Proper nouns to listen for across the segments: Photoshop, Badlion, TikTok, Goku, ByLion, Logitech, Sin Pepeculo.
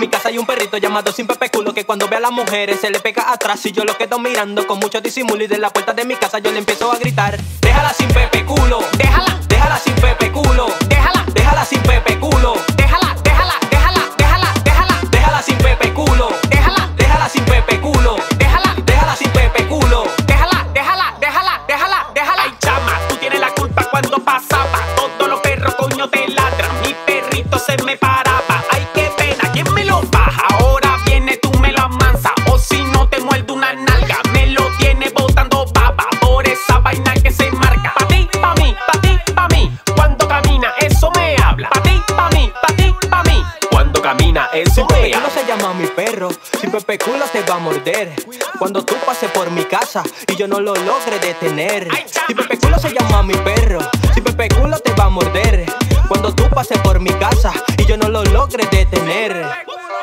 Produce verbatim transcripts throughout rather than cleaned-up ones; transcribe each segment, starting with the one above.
mi casa hay un perrito llamado Sin Pepeculo, que cuando ve a las mujeres se le pega atrás. Y yo lo quedo mirando con mucho disimulo, y de la puerta de mi casa yo le empiezo a gritar: déjala sin Pepeculo, déjala, déjala sin Pepeculo, déjala, déjala sin Pepeculo, déjala, déjala, déjala, déjala, déjala, déjala sin Pepeculo, déjala, déjala sin Pepeculo, déjala, déjala sin Pepeculo, déjala, déjala, déjala, déjala, déjala. Ay, chama, tú tienes la culpa cuando pasaba, todos los perros coño te ladran, mi perrito se me paraba. Ay, qué pena, ¿quién me lo baja? Ahora viene tú me lo amansa, o si no te muerdo una nalga, me lo tiene botando papa por esa vaina que se marca. Pa' ti, pa' mí, pa' ti, pa' mí, cuando camina eso me habla. Pa' ti, pa' mí, pa' ti, pa' mí, cuando camina eso me habla. Sin Pepeculo se llama mi perro, Sin Pepeculo te va a morder cuando tú pases por mi casa y yo no lo logre detener. Sin Pepeculo se llama mi perro, Sin Pepeculo te va a morder cuando tú pases por mi casa y yo no lo logre detener.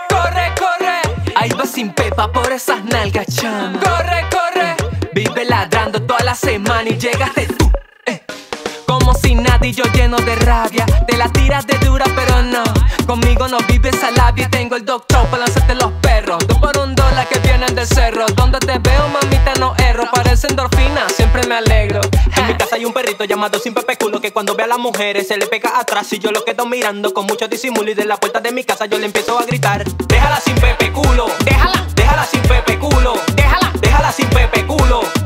Corre, corre, ahí va Sin Pepa por esas nalgas, chama. Corre, corre, vive ladrando toda la semana y llegaste tú, eh. como si nadie, yo lleno de rabia. Te la tiras de dura pero no, conmigo no vive esa labia. Tengo el doctor para lanzarte los perros, dos por un dólar que vienen del cerro. Donde te veo, mamita, no erro, parece endorfina, siempre me alegro. En mi casa hay un perrito llamado Sin Pepeculo, que cuando ve a las mujeres se le pega atrás. Y yo lo quedo mirando con mucho disimulo, y de la puerta de mi casa yo le empiezo a gritar: déjala sin Pepeculo, déjala, déjala sin Pepeculo, déjala, déjala sin Pepeculo.